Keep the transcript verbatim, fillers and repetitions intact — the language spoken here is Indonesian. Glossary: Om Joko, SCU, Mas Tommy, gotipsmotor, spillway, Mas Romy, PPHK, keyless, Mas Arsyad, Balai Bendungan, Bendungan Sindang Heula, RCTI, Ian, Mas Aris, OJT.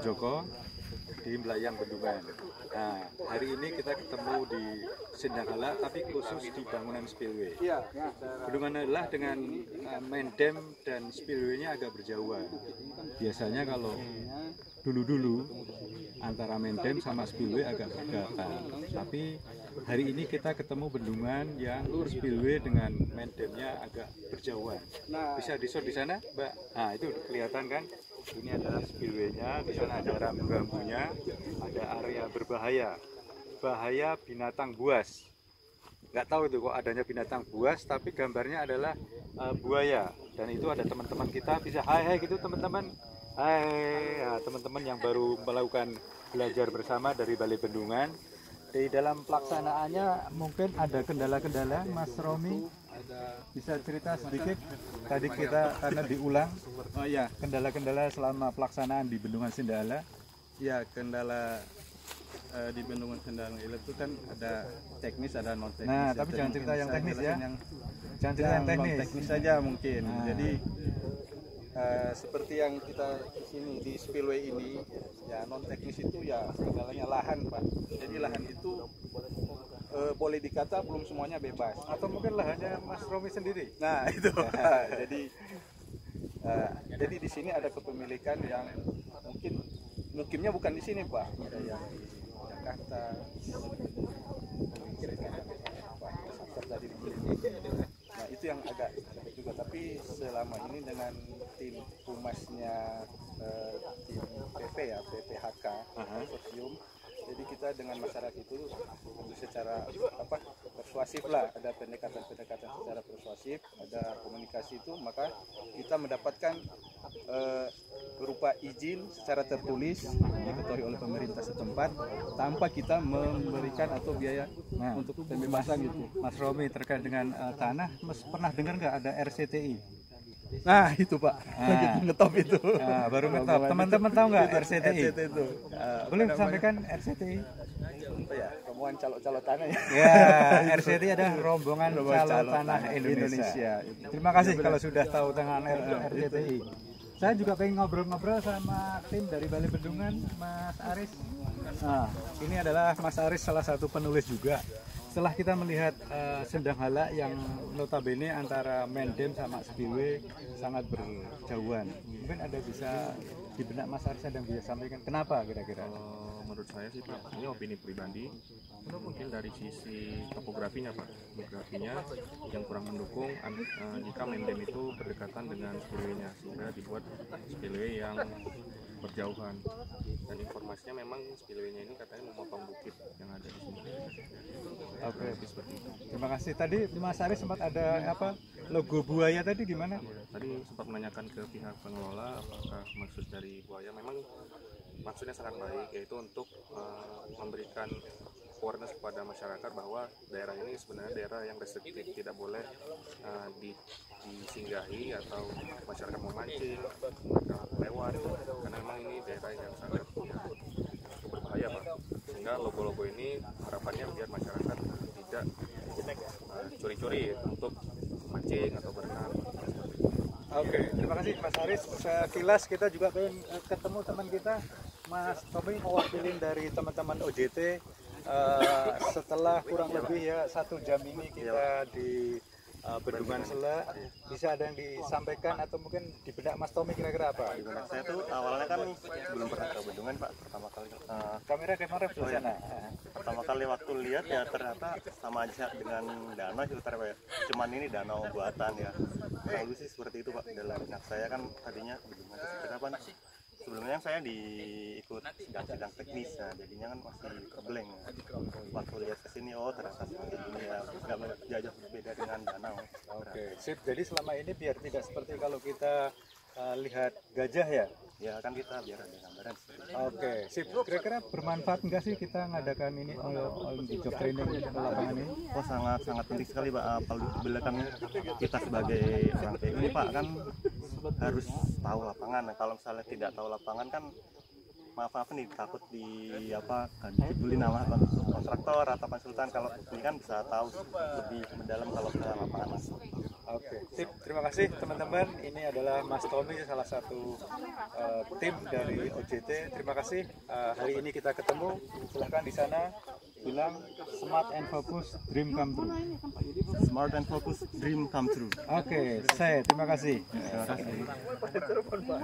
Joko di Melayang Bendungan. Nah, hari ini kita ketemu di Sindang Heula, tapi khusus di bangunan spillway. Bendungan adalah dengan uh, main dam dan spillway-nya agak berjauhan. Biasanya kalau dulu-dulu antara main dam sama spillway agak berdekatan. Tapi hari ini kita ketemu bendungan yang spillway dengan main dam-nya agak berjauhan. Bisa di-shot di sana, Mbak? Nah, itu kelihatan kan? Ini adalah spillway-nya, di sana ada rambu-rambunya, ada area berbahaya, bahaya binatang buas. Nggak tahu itu kok adanya binatang buas, tapi gambarnya adalah uh, buaya. Dan itu ada teman-teman kita bisa hai hai gitu teman-teman. Hai, nah, teman-teman yang baru melakukan belajar bersama dari Balai Bendungan. Di dalam pelaksanaannya mungkin ada kendala-kendala, Mas Romy. Bisa cerita sedikit tadi kita karena diulang. Oh ya, kendala-kendala selama pelaksanaan di Bendungan Sindang Heula. Ya, kendala uh, di Bendungan Sindang Heula itu kan ada teknis, ada non teknis. Nah, ya, tapi jangan cerita yang teknis ya. Yang, jangan cerita yang teknis. Teknis saja mungkin. Nah. Jadi uh, seperti yang kita di sini di spillway ini, ya non teknis itu ya kendalanya lahan, Pak. Jadi lahan itu E, boleh dikata belum semuanya bebas, atau mungkin lahannya Mas Romy sendiri. Nah itu jadi e, jadi di sini ada kepemilikan yang mungkin mungkinnya bukan di sini, Pak. Ada yang di Jakarta, tadi di Jakarta. Nah itu yang agak juga, tapi selama ini dengan tim humasnya e, tim P P ya P P H K konsorsium. Jadi kita dengan masyarakat itu secara apa persuasif lah, ada pendekatan-pendekatan secara persuasif, ada komunikasi itu, maka kita mendapatkan e, berupa izin secara tertulis diketahui oleh pemerintah setempat tanpa kita memberikan atau biaya nah, untuk pembebasan gitu. Mas Romy terkait dengan uh, tanah, Mas pernah dengar nggak ada R C T I? Nah itu Pak, nah, ngetop itu. Nah, baru ngetop. Teman-teman tahu nggak R C T I? R C T I itu. Uh, Boleh sampaikan R C T I? Ya, rombongan calok-calok tanah ya. Ya, R C T I ada rombongan calok tanah Indonesia. Indonesia. Terima kasih kalau sudah tahu tentang R C T I. Saya juga pengen ngobrol-ngobrol sama tim dari Balai Bendungan, Mas Aris. Nah, ini adalah Mas Aris salah satu penulis juga. Setelah kita melihat uh, Sindang Heula yang notabene antara main dam sama spillway sangat berjauhan, mungkin ada bisa di benak Mas Arsyad yang bisa sampaikan kenapa kira-kira? Oh, menurut saya sih Pak, ini opini pribadi, itu mungkin dari sisi topografinya Pak, topografinya yang kurang mendukung uh, jika main dam itu berdekatan dengan spillway-nya, sehingga dibuat spillway yang berjauhan. Dan informasinya memang spillway-nya ini katanya memotong bukit yang ada di sini. Oke, seperti itu. Terima kasih. Tadi Mas Aris sempat ada apa logo buaya tadi gimana? Tadi sempat menanyakan ke pihak pengelola apakah maksud dari buaya. Memang maksudnya sangat baik, yaitu untuk uh, memberikan awareness kepada masyarakat bahwa daerah ini sebenarnya daerah yang restriktif, tidak boleh uh, disinggahi atau masyarakat memancing, mereka lewat, karena memang ini daerah yang sangat berbahaya Pak. Sehingga logo-logo ini harapannya biar masyarakat tidak curi-curi uh, untuk mancing atau berenang. Oke, okay. Terima kasih Mas Aris. Sekilas kita juga pengen ketemu teman kita, Mas Tommy, mewakilin dari teman-teman O J T. Uh, setelah kurang lebih ya satu jam ini kita di uh, Bendungan Heula, bisa ada yang disampaikan atau mungkin di benak Mas Tommy kira-kira apa? Di benak saya tuh awalnya kan belum pernah ke Bendungan Pak, pertama kali uh, kamera kamera di sana. Uh, pertama kali waktu lihat ya ternyata sama aja dengan danau sekitar Pak. Cuman ini danau buatan ya. Bagus sih seperti itu Pak. Dalam benak saya kan tadinya Bendungan sekitar apa? Sebelumnya saya diikut sidang-sidang teknis, nah jadinya kan masih kebleng ya. Waktu lihat ke sini, oh terasa seperti ini ya, nggak jauh berbeda dengan danau. Oke, sip. Jadi selama ini biar tidak seperti kalau kita uh, lihat gajah ya? Ya kan kita biar ada gambaran. Oke, sip. Kira-kira bermanfaat nggak sih kita ngadakan ini di job training di lapangan ini? Oh sangat-sangat penting sekali Pak, apabila kami kita sebagai orang P M ini Pak kan harus tahu lapangan. Kalau misalnya tidak tahu lapangan kan maaf apa nih, takut di apa kan dibully nama kontraktor atau konsultan. Kalau ini kan bisa tahu lebih mendalam kalau ke lapangan. Oke, Oke, okay. Terima kasih teman-teman. Ini adalah Mas Tommy, salah satu uh, tim dari O J T. Terima kasih. Uh, hari ini kita ketemu. Silahkan di sana bilang smart and focus, dream come true. Smart and focus, dream come true. Oke, okay. Saya terima kasih. Terima kasih.